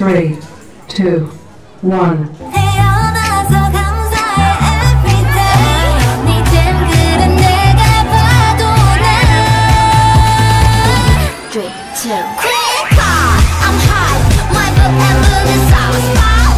3, 2, 1Three, two, three, four. I'm high. My book and blue is our spot.